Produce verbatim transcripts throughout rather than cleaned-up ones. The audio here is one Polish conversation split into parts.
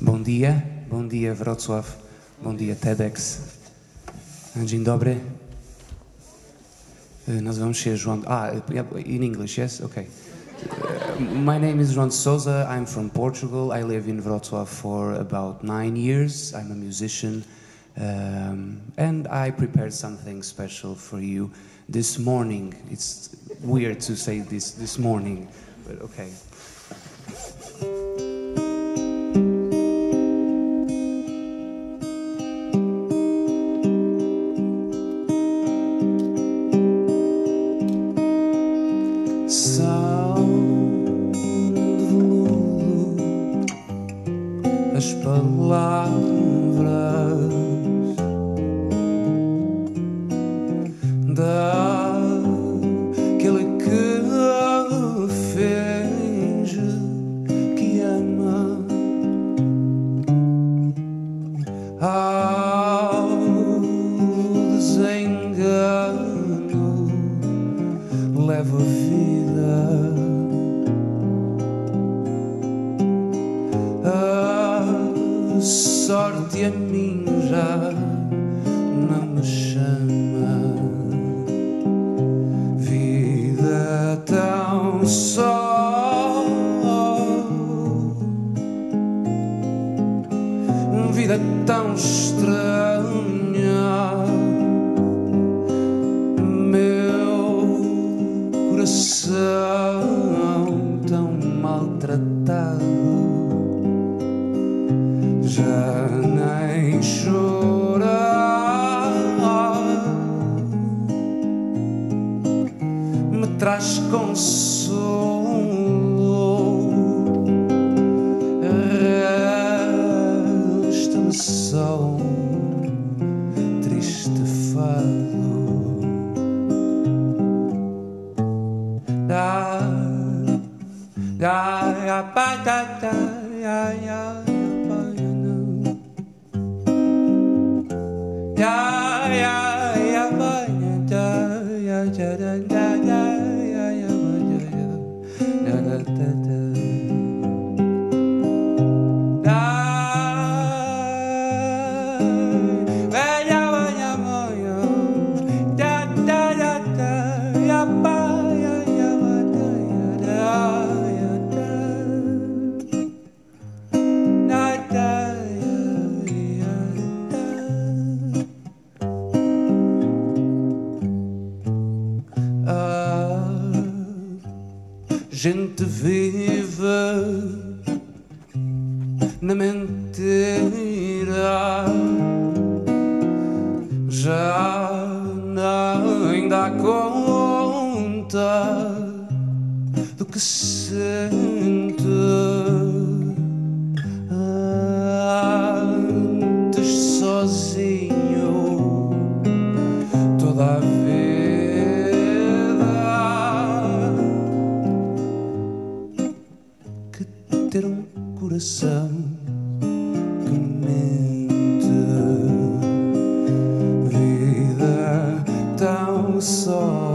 Bom dia, bom dia Wrocław, bom dia TEDx. Dzień dobry. Nazywam się João... Ah, in English, yes? Okay. My name is João de Sousa. I'm from Portugal. I live in Wrocław for about nine years. I'm a musician. Um, and I prepared something special for you this morning. It's weird to say this this morning, but okay. Gente vive na mentira, já não dá conta do que sente. Antes sozinho toda a vida. Ter um coração que mente, vida tão só,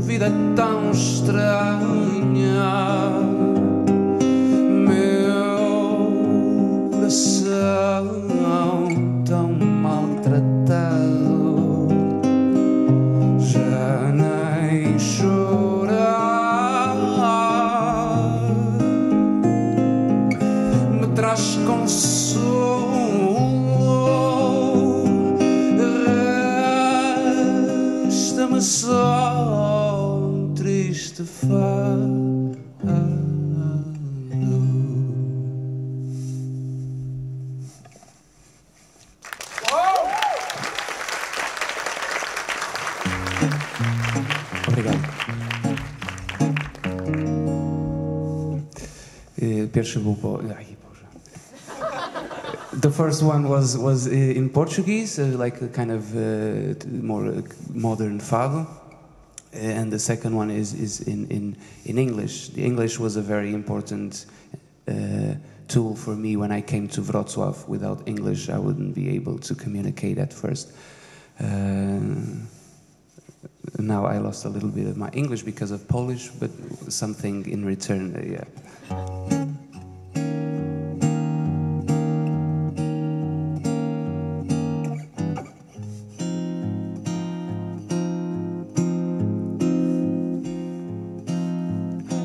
vida tão estranha, meu coração tão maltratado, já nem choro. Traz consolo, resta-me só um triste fado. Pierwszy był po... The first one was was in Portuguese, uh, like a kind of uh, more modern fado, and the second one is is in in in English. The English was a very important uh, tool for me when I came to Wrocław. Without English, I wouldn't be able to communicate at first. Uh, now I lost a little bit of my English because of Polish, but something in return, yeah.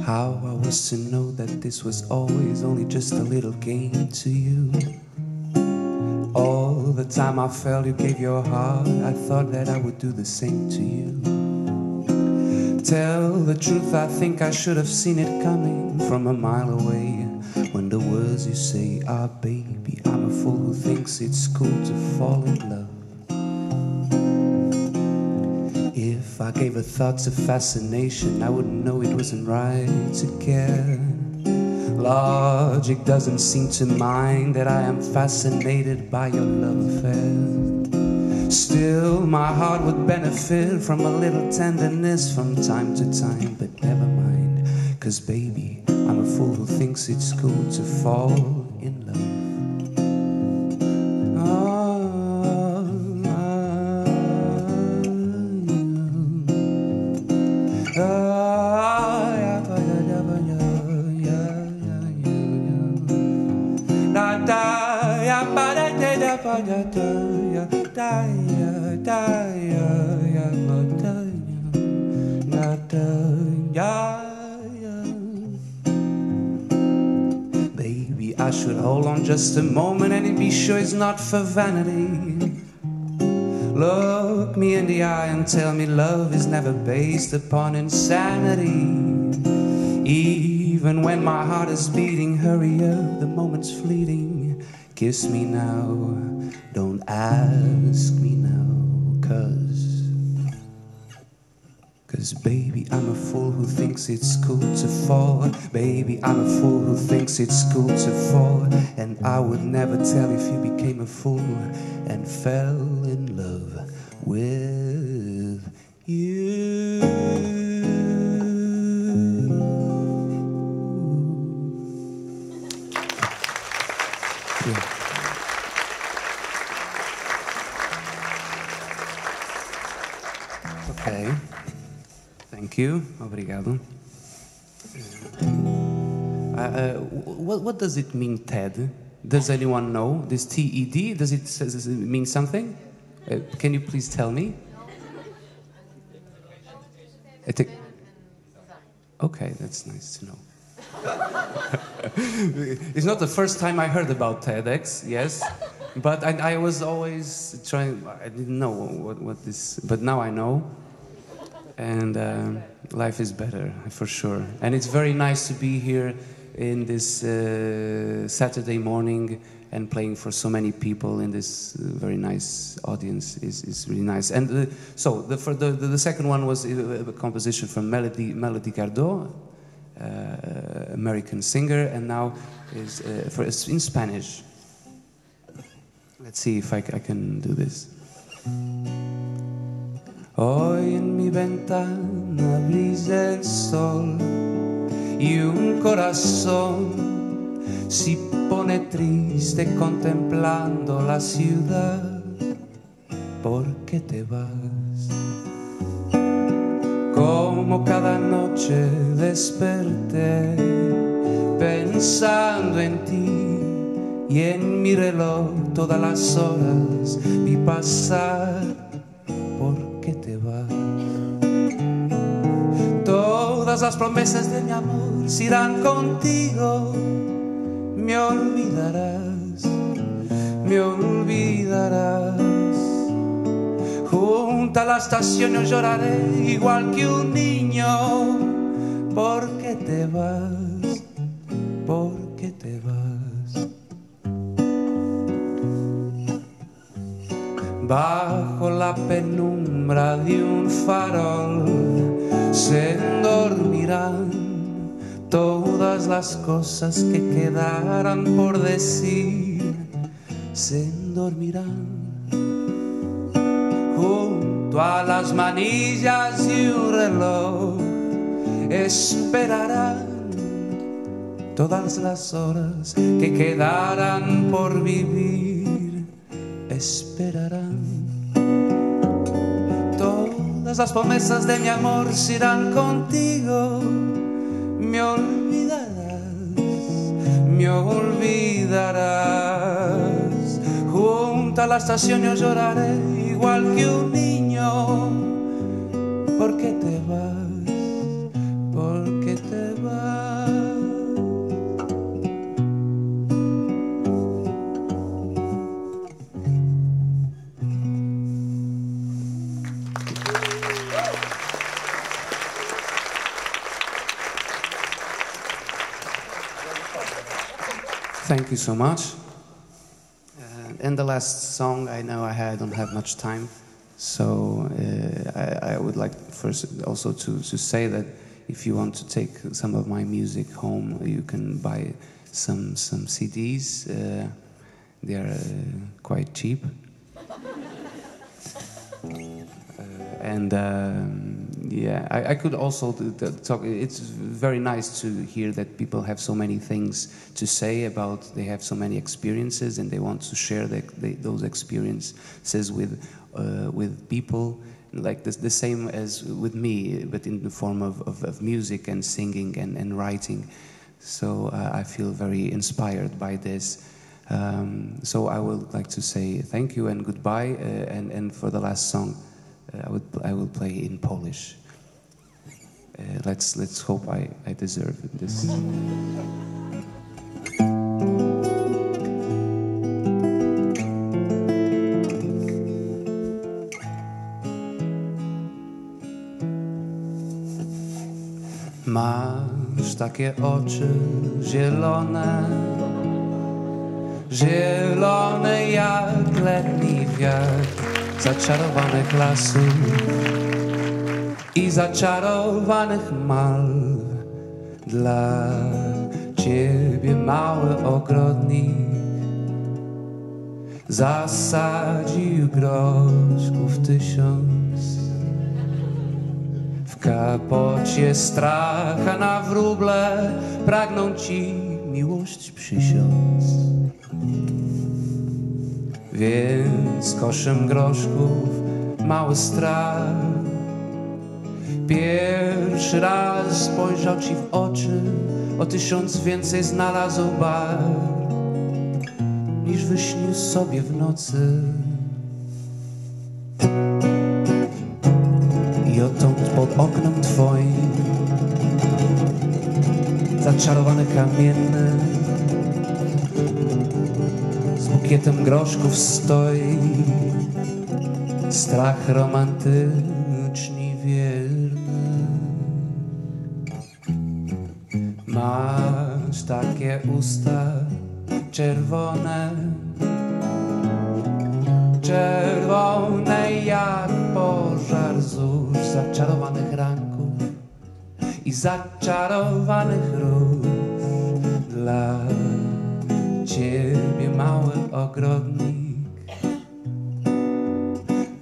How I was to know that this was always only just a little game to you. All the time I fell, you gave your heart. I thought that I would do the same to you. Tell the truth, I think I should have seen it coming from a mile away. When the words you say are, baby, I'm a fool who thinks it's cool to fall in love. If I gave a thought to fascination, I wouldn't know it wasn't right to care. Logic doesn't seem to mind that I am fascinated by your love affair. Still, my heart would benefit from a little tenderness from time to time, but never mind, 'cause baby, I'm a fool who thinks it's cool to fall in love. Baby, I should hold on just a moment and be sure it's not for vanity. Look me in the eye and tell me love is never based upon insanity. Even when my heart is beating, hurry up, the moment's fleeting. Kiss me now, don't ask me now, cause, cause baby, I'm a fool who thinks it's cool to fall. Baby, I'm a fool who thinks it's cool to fall. And I would never tell if you became a fool and fell in love with you. Okay, thank you. Obrigado. Uh, uh, what, what does it mean, TED? Does anyone know this T E D? Does it, does it mean something? Uh, can you please tell me? Okay, that's nice to know. It's not the first time I heard about TEDx, yes, but I, I was always trying, I didn't know what, what this, but now I know, and uh, life is better, for sure. And it's very nice to be here in this uh, Saturday morning and playing for so many people in this very nice audience is, is really nice. And uh, so, the, for the, the second one was a composition from Melody, Melody Gardot, Uh, American singer, and now is uh, for, in Spanish. Let's see if I, I can do this. Hoy en mi ventana brilla el sol y un corazón se pone triste contemplando la ciudad. ¿Por qué te vas? Como cada noche desperté pensando en ti y en mi reloj todas las horas vi pasar. ¿Por qué te vas? Todas las promesas de mi amor se irán contigo. Me olvidarás, me olvidarás. Junto a la estación yo lloraré igual que un niño. ¿Por qué te vas? ¿Por qué te vas? Bajo la penumbra de un farol se dormirán todas las cosas que quedaran por decir. Se dormirán junto a las manillas de un reloj, esperarán todas las horas que quedaran por vivir. Esperarán todas las promesas de mi amor se irán contigo. Me olvidarás, me olvidarás. Junto a la estación yo lloraré igual que un niño. ¿Por qué te vas? ¿Por qué te vas? Thank you so much. Uh, and the last song, I know I, I don't have much time, so uh, I, I would like first also to, to say that if you want to take some of my music home, you can buy some, some C Ds. Uh, they are uh, quite cheap. Uh, and um, yeah, I, I could also talk. It's very nice to hear that people have so many things to say about. They have so many experiences, and they want to share the, the, those experiences with uh, with people. Like the, the same as with me, but in the form of, of, of music and singing and, and writing. So uh, I feel very inspired by this. Um, so I would like to say thank you and goodbye. Uh, and and for the last song. I would I will play in Polish. Uh, let's let's hope I I deserve this. Masz takie oczy zielone, zielone jak letni wiatr. Zaczarowanych lasów i zaczarowanych malw. Dla ciebie mały ogrodnik zasadził groszków tysiąc. W kapocie stracha na wróble pragną ci miłość przysiąc. Więc koszem groszków mały strach pierwszy raz spojrzał ci w oczy. O tysiąc więcej znalazł bar niż wyśnił sobie w nocy. I odtąd pod oknem twoim zaczarowany kamienny bukietem groszków stoi strach romantycznie wierny. Masz takie usta czerwone, czerwone jak pożar z już zaczarowanych ranków i zaczarowanych róż. Dla ciebie mały ogrodnik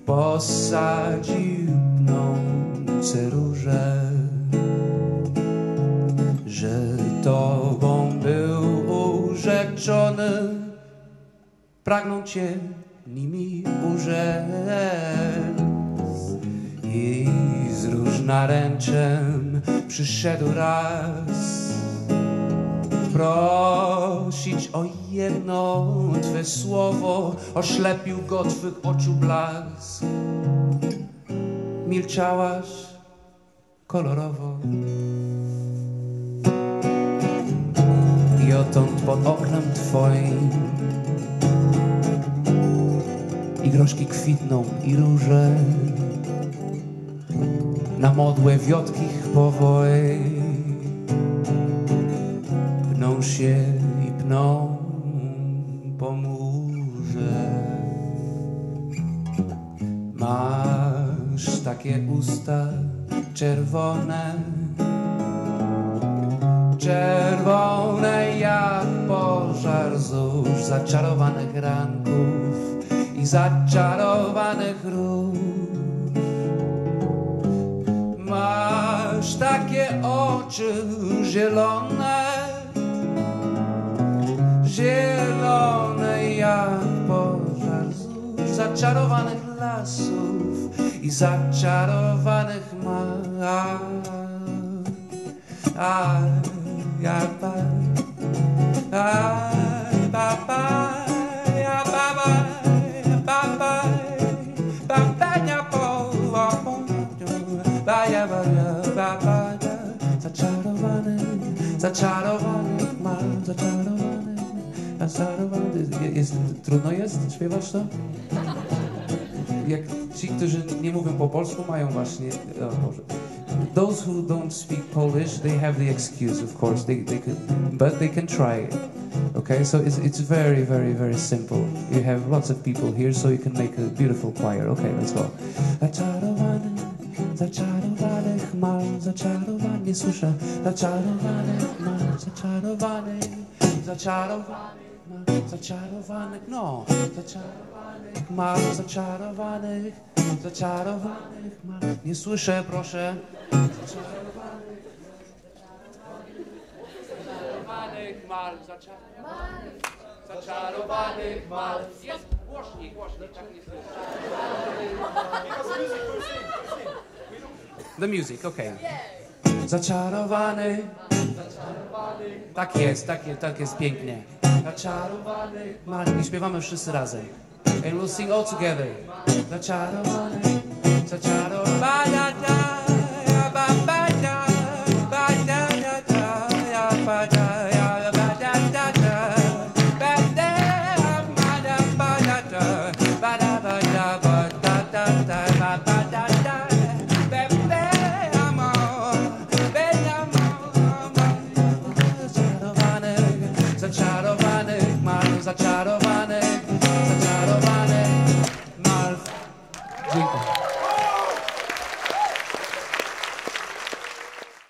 posadził pnące róże, że tobą był urzeczony, pragnął cię nimi urzec. I z róż naręczem przyszedł raz prosić o jedno twe słowo. Oślepił go twych oczu blask. Milczałaś kolorowo. I odtąd pod oknem twoim i groszki kwitną i róże na modłę wiotkich powoi się i pną po murze. Masz takie usta czerwone, czerwone jak pożar z już zaczarowanych ranków i zaczarowanych róż. Masz takie oczy zielone, zielone jak pożar z już zaczarowanych lat. lasów i zaczarowanych mar. Aj, ja pa, aj, pa, pa, ja pa, pa, pa, pa, pa, pa, ja po, pa, ja pa, pa, pa, zaczarowanych, zaczarowanych mar, zaczarowanych, zaczarowanych. Jest, trudno jest? Śpiewasz to? Jak ci, którzy nie mówią po polsku, mają właśnie... O Boże. Those who don't speak Polish, they have the excuse, of course, they, they can, but they can try it. Okay, so it's, it's very, very, very simple. You have lots of people here, so you can make a beautiful choir. Okay, let's go. Zaczarowany, zaczarowanych mam, zaczarowanie, słyszę. Zaczarowany mam, zaczarowany, zaczarowany mam, zaczarowanych, no, zaczarowanych mam, zaczarowanych, zaczarowanych mam. Nie słyszę, proszę. Zaczarowanych mal, zaczarowanych, zaczarowanych mal. Jest głośniej, głośniej, tak nie słyszę. The music, okay. Zaczarowany, zaczarowanych. Tak jest, tak jest, tak jest pięknie. Zaczarowanych mal. I śpiewamy wszyscy razem. And we'll sing all together. Zaczarowany, zaczarowanych.